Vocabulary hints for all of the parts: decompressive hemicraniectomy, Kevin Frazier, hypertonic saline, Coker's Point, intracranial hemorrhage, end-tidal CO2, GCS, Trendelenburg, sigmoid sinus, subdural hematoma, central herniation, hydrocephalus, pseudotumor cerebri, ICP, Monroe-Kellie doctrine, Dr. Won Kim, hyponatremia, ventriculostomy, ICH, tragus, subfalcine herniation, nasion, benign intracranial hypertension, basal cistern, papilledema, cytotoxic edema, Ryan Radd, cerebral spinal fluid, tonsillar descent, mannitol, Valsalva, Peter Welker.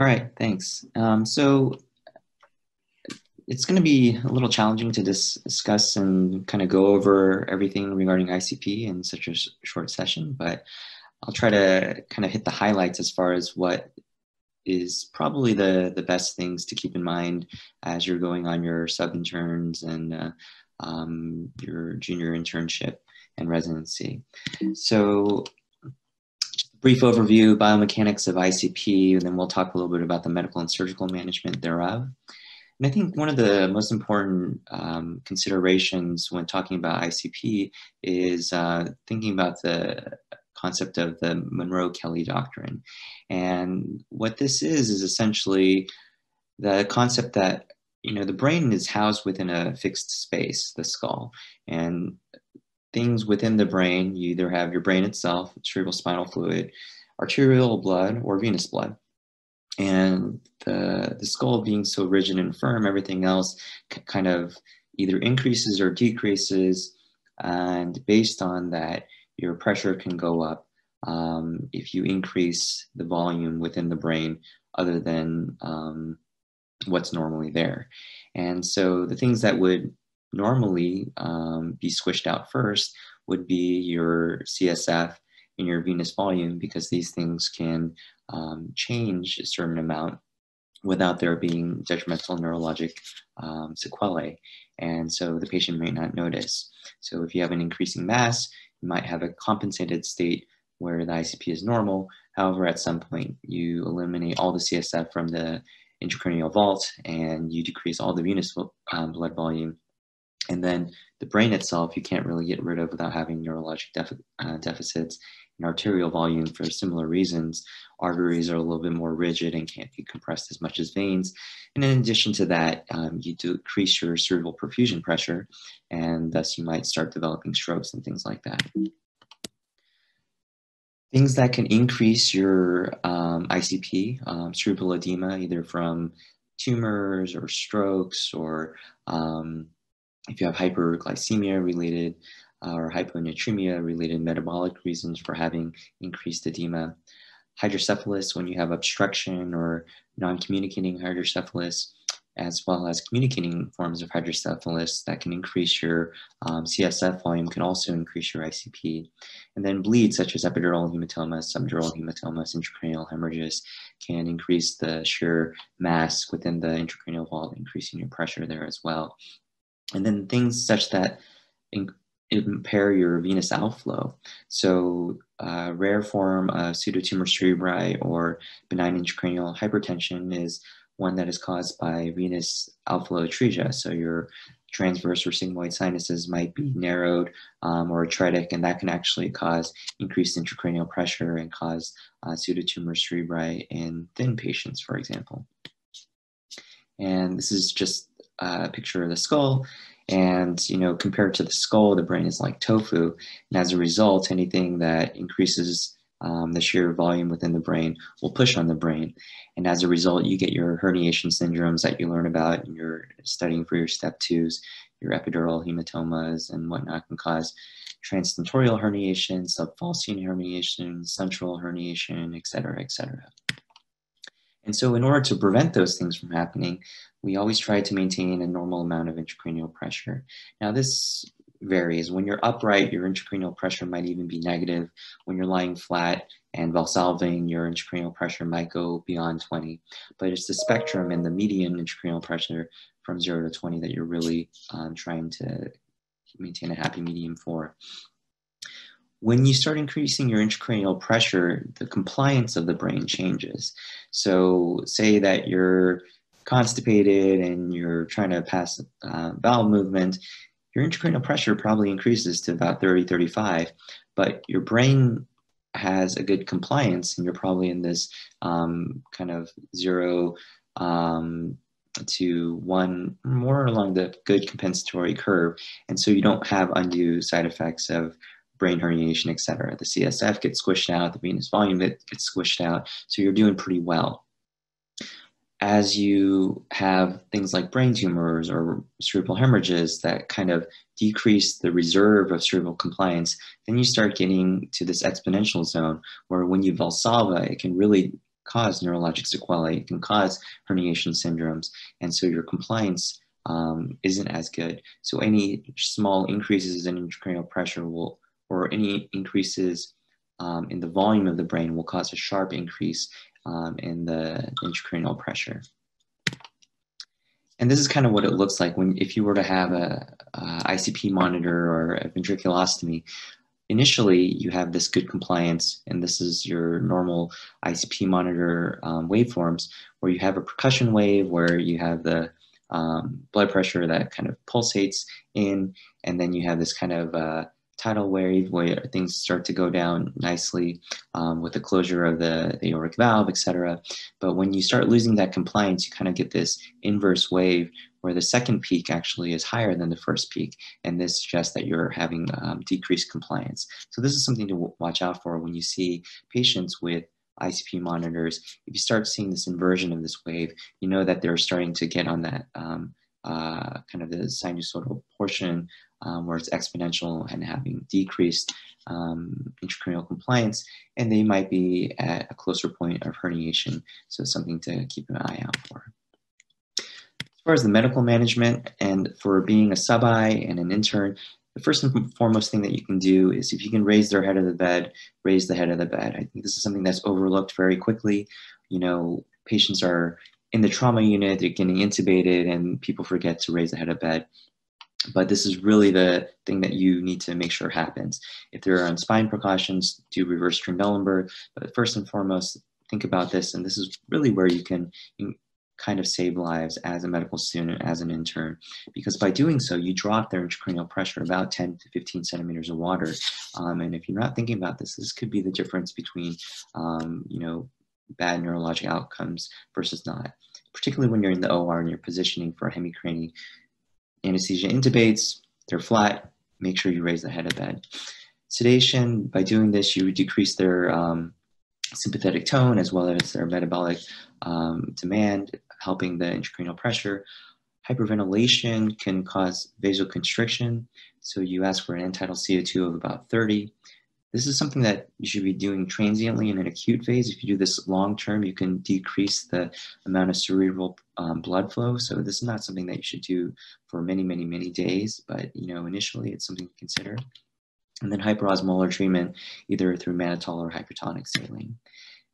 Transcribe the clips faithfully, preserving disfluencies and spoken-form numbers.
All right, thanks. Um, so it's going to be a little challenging to dis discuss and kind of go over everything regarding I C P in such a sh short session, but I'll try to kind of hit the highlights as far as what is probably the, the best things to keep in mind as you're going on your sub-interns and uh, um, your junior internship and residency. So brief overview, biomechanics of I C P, and then we'll talk a little bit about the medical and surgical management thereof. And I think one of the most important um, considerations when talking about I C P is uh, thinking about the concept of the Monroe-Kellie doctrine. And what this is, is essentially the concept that, you know, the brain is housed within a fixed space, the skull, and things within the brain, you either have your brain itself, cerebral spinal fluid, arterial blood, or venous blood. And the, the skull being so rigid and firm, everything else kind of either increases or decreases, and based on that, your pressure can go up um, if you increase the volume within the brain other than um, what's normally there. And so the things that would normally um, be squished out first would be your C S F and your venous volume, because these things can um, change a certain amount without there being detrimental neurologic um, sequelae. And so the patient may not notice. So if you have an increasing mass, you might have a compensated state where the I C P is normal. However, at some point, you eliminate all the C S F from the intracranial vault and you decrease all the venous um, blood volume. And then the brain itself, you can't really get rid of without having neurologic def uh, deficits, and arterial volume for similar reasons. Arteries are a little bit more rigid and can't be compressed as much as veins. And in addition to that, um, you decrease your cerebral perfusion pressure, and thus you might start developing strokes and things like that. Things that can increase your um, I C P, um, cerebral edema, either from tumors or strokes, or um, if you have hyperglycemia related uh, or hyponatremia related metabolic reasons for having increased edema. Hydrocephalus, when you have obstruction or non-communicating hydrocephalus, as well as communicating forms of hydrocephalus that can increase your um, C S F volume, can also increase your I C P. And then bleeds such as epidural hematoma, subdural hematoma, intracranial hemorrhages can increase the sheer mass within the intracranial vault, increasing your pressure there as well. And then things such that impair your venous outflow. So uh, rare form of pseudotumor cerebri or benign intracranial hypertension is one that is caused by venous outflow atresia. So your transverse or sigmoid sinuses might be narrowed um, or atretic, and that can actually cause increased intracranial pressure and cause uh, pseudotumor cerebri in thin patients, for example. And this is just Uh, picture of the skull, and, you know, compared to the skull, the brain is like tofu, and as a result, anything that increases um, the sheer volume within the brain will push on the brain, and as a result, you get your herniation syndromes that you learn about and you're studying for your step twos. Your epidural hematomas and whatnot can cause transtentorial herniation, subfalcine herniation, central herniation, et cetera, et cetera. And so in order to prevent those things from happening, we always try to maintain a normal amount of intracranial pressure. Now this varies. When you're upright, your intracranial pressure might even be negative. When you're lying flat and valsalving, your intracranial pressure might go beyond twenty. But it's the spectrum and the median intracranial pressure from zero to twenty that you're really um, trying to maintain a happy medium for. When you start increasing your intracranial pressure, the compliance of the brain changes. So say that you're constipated and you're trying to pass uh, bowel movement, your intracranial pressure probably increases to about thirty, thirty-five, but your brain has a good compliance and you're probably in this um, kind of zero um, to one, more along the good compensatory curve. And so you don't have undue side effects of brain herniation, et cetera. The C S F gets squished out, the venous volume gets squished out, so you're doing pretty well. As you have things like brain tumors or cerebral hemorrhages that kind of decrease the reserve of cerebral compliance, then you start getting to this exponential zone where when you valsalva, it can really cause neurologic sequelae, it can cause herniation syndromes, and so your compliance um, isn't as good. So any small increases in intracranial pressure will, or any increases um, in the volume of the brain will cause a sharp increase um, in the intracranial pressure. And this is kind of what it looks like when, if you were to have a, a I C P monitor or a ventriculostomy. Initially, you have this good compliance, and this is your normal I C P monitor um, waveforms, where you have a percussion wave, where you have the um, blood pressure that kind of pulsates in, and then you have this kind of uh, tidal wave where things start to go down nicely um, with the closure of the, the aortic valve, et cetera. But when you start losing that compliance, you kind of get this inverse wave where the second peak actually is higher than the first peak, and this suggests that you're having um, decreased compliance. So this is something to watch out for when you see patients with I C P monitors. If you start seeing this inversion of this wave, you know that they're starting to get on that um, uh, kind of the sinusoidal portion Um, where it's exponential and having decreased um, intracranial compliance, and they might be at a closer point of herniation, so it's something to keep an eye out for. As far as the medical management and for being a sub-I and an intern, the first and foremost thing that you can do is if you can raise their head of the bed, raise the head of the bed. I think this is something that's overlooked very quickly. You know, patients are in the trauma unit, they're getting intubated, and people forget to raise the head of bed. But this is really the thing that you need to make sure happens. If there are on spine precautions, do reverse Trendelenburg. But first and foremost, think about this. And this is really where you can kind of save lives as a medical student, as an intern, because by doing so, you drop their intracranial pressure about ten to fifteen centimeters of water. Um, and if you're not thinking about this, this could be the difference between, um, you know, bad neurologic outcomes versus not, particularly when you're in the O R and you're positioning for hemicraniectomy. Anesthesia intubates, they're flat, make sure you raise the head of bed. Sedation, by doing this, you decrease their um, sympathetic tone as well as their metabolic um, demand, helping the intracranial pressure. Hyperventilation can cause vasoconstriction, so you ask for an end-tidal C O two of about thirty. This is something that you should be doing transiently in an acute phase. If you do this long-term, you can decrease the amount of cerebral um, blood flow. So this is not something that you should do for many, many, many days, but you know, initially it's something to consider. And then hyperosmolar treatment, either through mannitol or hypertonic saline.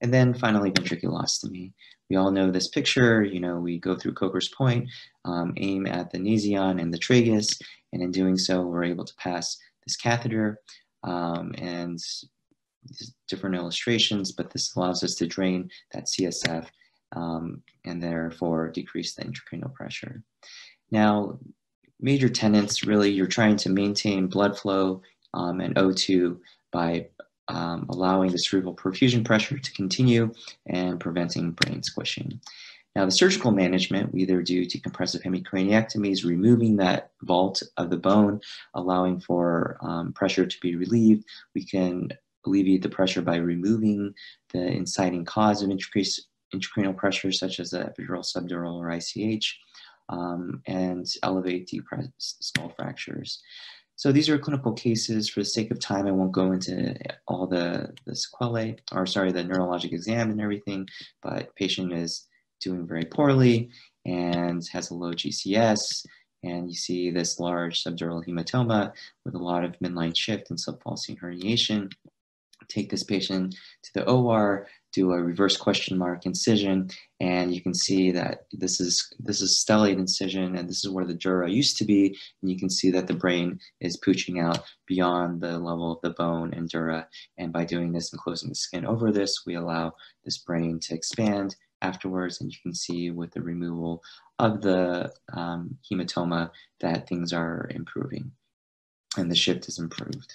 And then finally, ventriculostomy. We all know this picture. You know, we go through Coker's Point, um, aim at the nasion and the tragus, and in doing so, we're able to pass this catheter. Um, and different illustrations, but this allows us to drain that C S F um, and therefore decrease the intracranial pressure. Now, major tenets, really, you're trying to maintain blood flow um, and O two by um, allowing the cerebral perfusion pressure to continue and preventing brain squishing. Now, the surgical management, we either do decompressive hemicraniectomies, removing that vault of the bone, allowing for um, pressure to be relieved. We can alleviate the pressure by removing the inciting cause of intracranial pressure, such as the epidural, subdural, or I C H, um, and elevate depressed skull fractures. So these are clinical cases. For the sake of time, I won't go into all the, the sequelae, or sorry, the neurologic exam and everything, but patient is doing very poorly and has a low G C S, and you see this large subdural hematoma with a lot of midline shift and subfalcine herniation. Take this patient to the O R, do a reverse question mark incision, and you can see that this is this is stellate incision, and this is where the dura used to be, and you can see that the brain is pooching out beyond the level of the bone and dura, and by doing this and closing the skin over this, we allow this brain to expand afterwards, and you can see with the removal of the um, hematoma that things are improving and the shift is improved.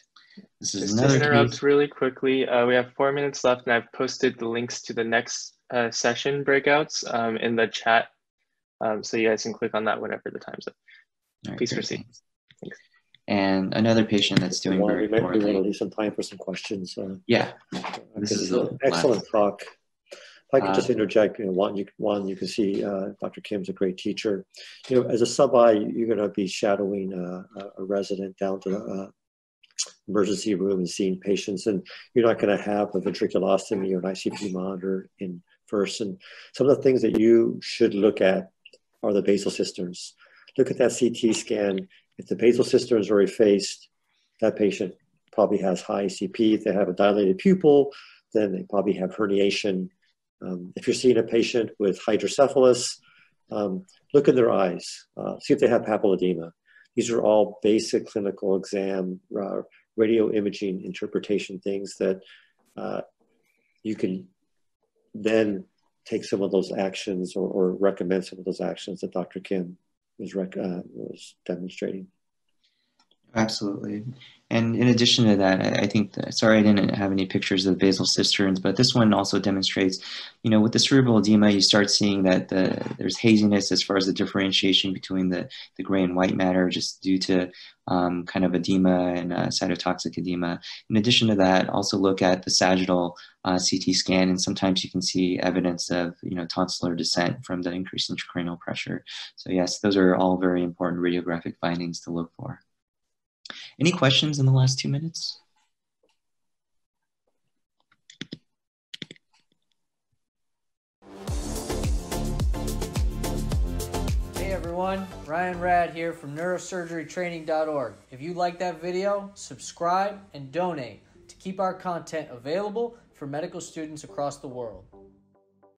This is Just another to interrupt case. Really quickly, uh, we have four minutes left, and I've posted the links to the next uh, session breakouts um, in the chat, um, so you guys can click on that whenever the time's up. Right, please proceed. Thanks. Thanks. And another patient that's doing well, very we might be able to leave some time for some questions. Uh, yeah, this is an excellent last. talk. If I could just interject, you know, one, you, one, you can see uh, Doctor Kim's a great teacher. You know, as a sub-I, you're going to be shadowing a, a resident down to the uh, emergency room and seeing patients, and you're not going to have a ventriculostomy or an I C P monitor in first. And some of the things that you should look at are the basal cisterns. Look at that C T scan. If the basal cisterns are effaced, that patient probably has high I C P. If they have a dilated pupil, then they probably have herniation. Um, if you're seeing a patient with hydrocephalus, um, look in their eyes, uh, see if they have papilledema. These are all basic clinical exam, uh, radio imaging interpretation things that uh, you can then take some of those actions or, or recommend some of those actions that Doctor Kim was, rec uh, was demonstrating. Absolutely. And in addition to that, I think, that, sorry I didn't have any pictures of basal cisterns, but this one also demonstrates, you know, with the cerebral edema, you start seeing that the, there's haziness as far as the differentiation between the, the gray and white matter just due to um, kind of edema and uh, cytotoxic edema. In addition to that, also look at the sagittal uh, C T scan, and sometimes you can see evidence of, you know, tonsillar descent from the increased intracranial pressure. So yes, those are all very important radiographic findings to look for. Any questions in the last two minutes? Hey everyone, Ryan Radd here from neurosurgery training dot org. If you like that video, subscribe and donate to keep our content available for medical students across the world.